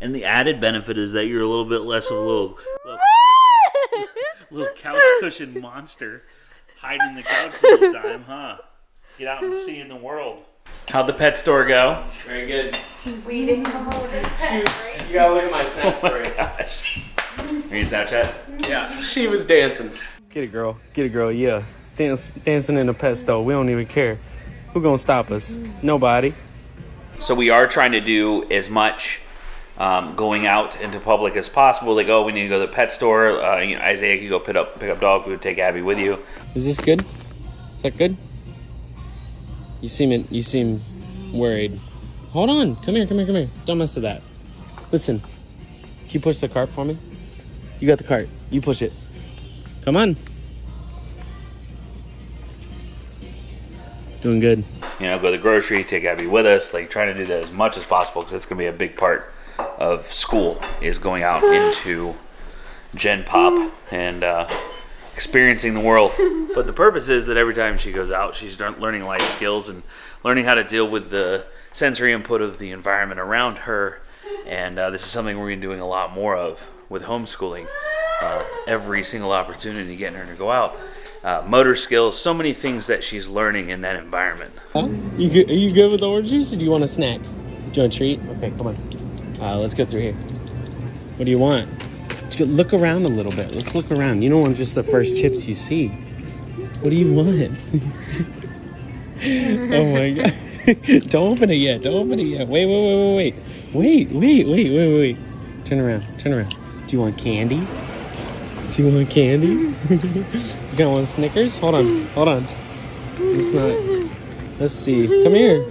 And the added benefit is that you're a little bit less of a little couch cushion monster hiding in the couch all the time, huh? Get out and see in the world. How'd the pet store go? Very good. We didn't come over to the pet store. You gotta look at my Snap story. Oh my gosh. Are you Snapchat? Yeah. She was dancing. Get a girl, yeah. Dancing in the pet store. We don't even care. Who's gonna stop us? Nobody. So we are trying to do as much going out into public as possible. Like, oh, we need to go to the pet store. You know, Isaiah could go pick up dog food, take Abby with you. Is this good? Is that good? You seem worried. Hold on. Come here. Don't mess with that. Listen. Can you push the cart for me? You got the cart. You push it. Come on. Doing good. You know, go to the grocery, take Abby with us. Like, trying to do that as much as possible because that's going to be a big part of school, is going out into Gen Pop and experiencing the world. But the purpose is that every time she goes out, she's learning life skills and learning how to deal with the sensory input of the environment around her. And this is something we're going to be doing a lot more of with homeschooling. Every single opportunity, getting her to go out. Motor skills, so many things that she's learning in that environment. Huh? Are you good with orange juice, or do you want a snack? Do you want a treat? Okay, come on. Let's go through here. What do you want? Look around a little bit. Let's look around. You don't want just the first chips you see. What do you want? Oh my god. Don't open it yet. Don't open it yet. Wait. Wait. Turn around. Do you want candy? You gonna want Snickers? Hold on. It's not. Let's see. Come here.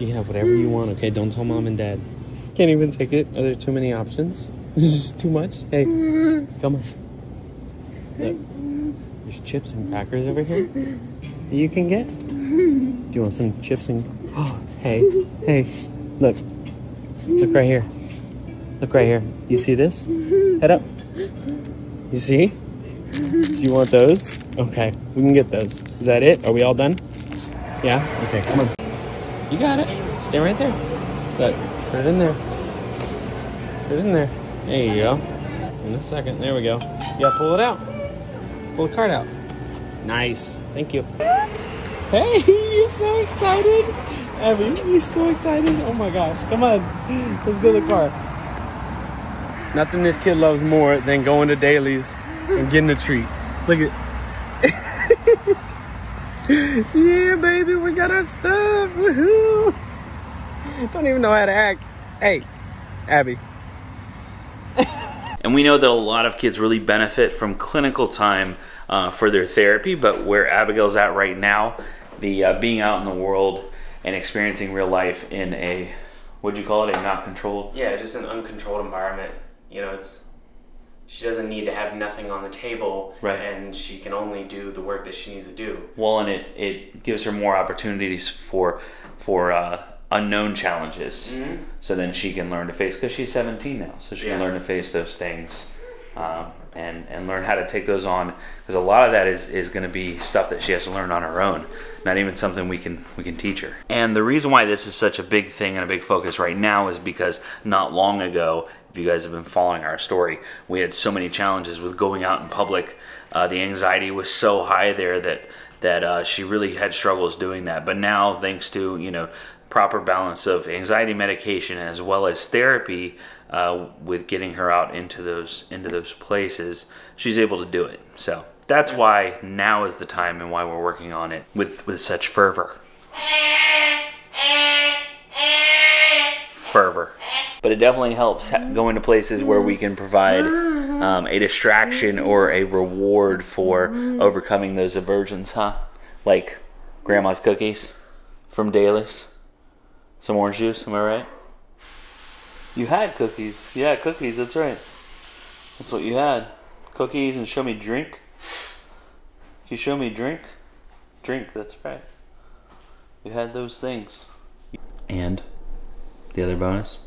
You can have whatever you want, okay? Don't tell mom and dad. Can't even take it. Are there too many options? This is too much. Hey, come on. Look, there's chips and crackers over here that you can get. Do you want some chips and? Oh, hey. Look right here. You see this? Head up. You see? Do you want those? Okay, we can get those. Is that it? Are we all done? Yeah. Okay, come on. You got it. Stay right there. Look. Put it in there. There you go. In a second. There we go. Yeah, pull it out. Pull the card out. Nice. Thank you. Hey, you're so excited. Abby, you're so excited. Oh my gosh. Come on. Let's go to the car. Nothing this kid loves more than going to Dailey's and getting a treat. Look at Yeah, baby. We got our stuff. Woohoo. Don't even know how to act. Hey, Abby. And we know that a lot of kids really benefit from clinical time for their therapy, but where Abigail's at right now, the being out in the world and experiencing real life in a, what'd you call it, a not controlled? Yeah, just an uncontrolled environment. You know, it's, she doesn't need to have nothing on the table, right? And she can only do the work that she needs to do. Well, and it gives her more opportunities for unknown challenges, so then she can learn to face, because she's 17 now, so she can learn to face those things and learn how to take those on, because a lot of that is going to be stuff that she has to learn on her own, not even something we can teach her. And the reason why this is such a big thing and a big focus right now is because not long ago, if you guys have been following our story, we had so many challenges with going out in public. The anxiety was so high there that she really had struggles doing that. But now, thanks to, you know, proper balance of anxiety medication as well as therapy, with getting her out into those places, she's able to do it. So that's why now is the time and why we're working on it with such fervor. But it definitely helps going to places where we can provide a distraction or a reward for overcoming those aversions, huh? Like grandma's cookies from Dalis. Some orange juice, am I right? You had cookies. Yeah, cookies, that's right. That's what you had. Cookies and show me drink. Can you show me drink? Drink, that's right. You had those things. And the other bonus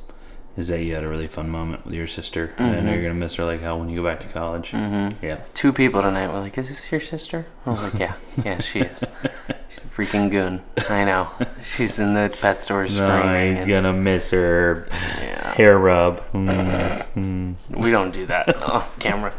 is that you had a really fun moment with your sister. Mm-hmm. And I know you're going to miss her like hell when you go back to college. Mm-hmm. Yeah. Two people tonight were like, is this your sister? I was like, yeah. Yeah, she is. She's a freaking goon. I know. She's in the pet store screaming. He's going to miss her. Yeah. Hair rub. Mm-hmm. We don't do that on camera.